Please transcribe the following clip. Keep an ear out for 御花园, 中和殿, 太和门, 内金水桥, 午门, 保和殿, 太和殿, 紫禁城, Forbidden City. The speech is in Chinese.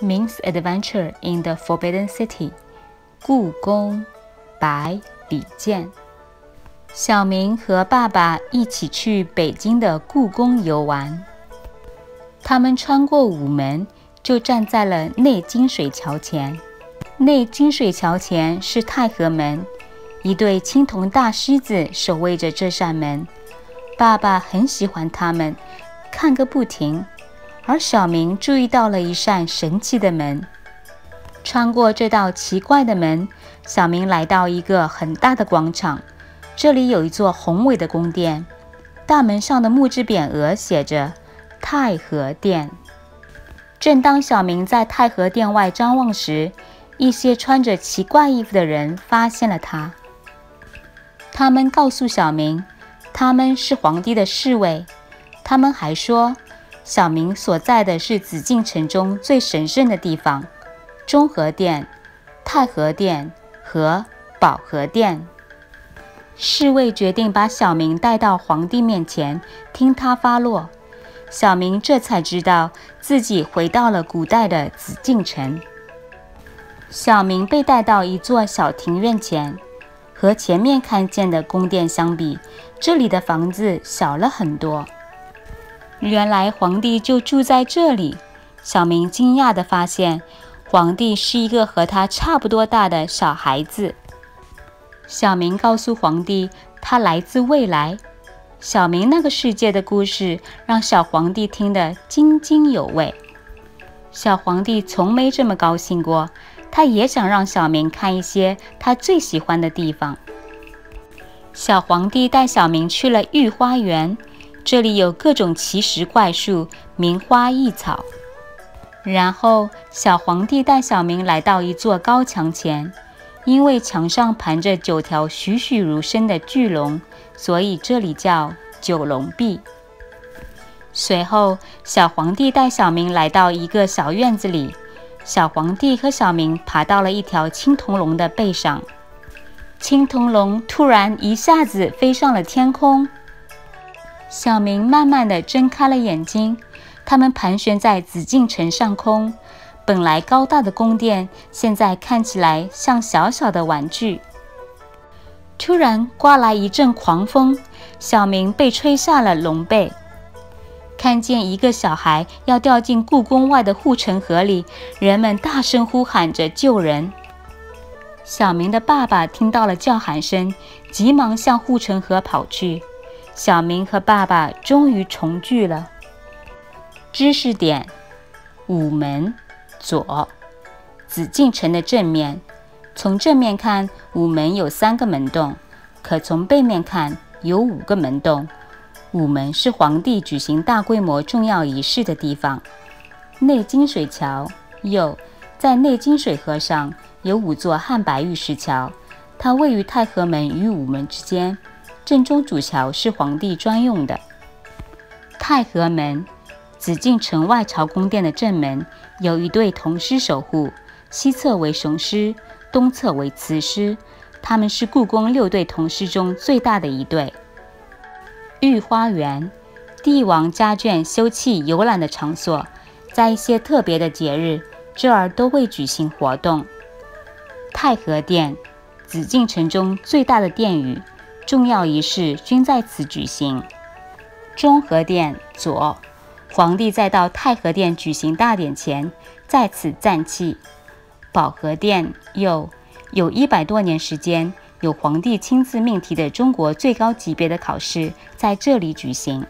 means adventure in the Forbidden City. 故宫，白礼建。小明和爸爸一起去北京的故宫游玩。他们穿过午门，就站在了内金水桥前。内金水桥前是太和门，一对青铜大狮子守卫着这扇门。爸爸很喜欢他们，看个不停。而小明注意到了一扇神奇的门。穿过这道奇怪的门，小明来到一个很大的广场。这里有一座宏伟的宫殿，大门上的木质匾额写着“太和殿”。正当小明在太和殿外张望时，一些穿着奇怪衣服的人发现了他。他们告诉小明，他们是皇帝的侍卫。他们还说，小明所在的是紫禁城中最神圣的地方——中和殿、太和殿和保和殿。侍卫决定把小明带到皇帝面前，听他发落。小明这才知道自己回到了古代的紫禁城。小明被带到一座小庭院前，和前面看见的宫殿相比，这里的房子小了很多。原来皇帝就住在这里。小明惊讶地发现，皇帝是一个和他差不多大的小孩子。小明告诉皇帝，他来自未来。小明那个世界的故事让小皇帝听得津津有味。小皇帝从没这么高兴过，他也想让小明看一些他最喜欢的地方。小皇帝带小明去了御花园，这里有各种奇石怪树、名花异草。然后，小皇帝带小明来到一座高墙前。因为墙上盘着9条栩栩如生的巨龙，所以这里叫九龙壁。随后，小皇帝带小明来到一个小院子里，小皇帝和小明爬到了一条青铜龙的背上。青铜龙突然一下子飞上了天空。小明慢慢地睁开了眼睛，他们盘旋在紫禁城上空。本来高大的宫殿，现在看起来像小小的玩具。突然刮来一阵狂风，小明被吹下了龙背。看见一个小孩要掉进故宫外的护城河里，人们大声呼喊着救人。小明的爸爸听到了叫喊声，急忙向护城河跑去。小明和爸爸终于重聚了。知识点：午门左，紫禁城的正面。从正面看，午门有3个门洞，可从背面看有5个门洞。午门是皇帝举行大规模重要仪式的地方。内金水桥右，在内金水河上有5座汉白玉石桥，它位于太和门与午门之间。正中主桥是皇帝专用的。太和门，紫禁城外朝宫殿的正门。有一对铜狮守护，西侧为雄狮，东侧为雌狮。它们是故宫6对铜狮中最大的一对。御花园，帝王家眷休憩游览的场所，在一些特别的节日，这儿都会举行活动。太和殿，紫禁城中最大的殿宇，重要仪式均在此举行。中和殿左，皇帝在到太和殿举行大典前，在此暂憩。保和殿右，有100多年时间，有皇帝亲自命题的中国最高级别的考试在这里举行。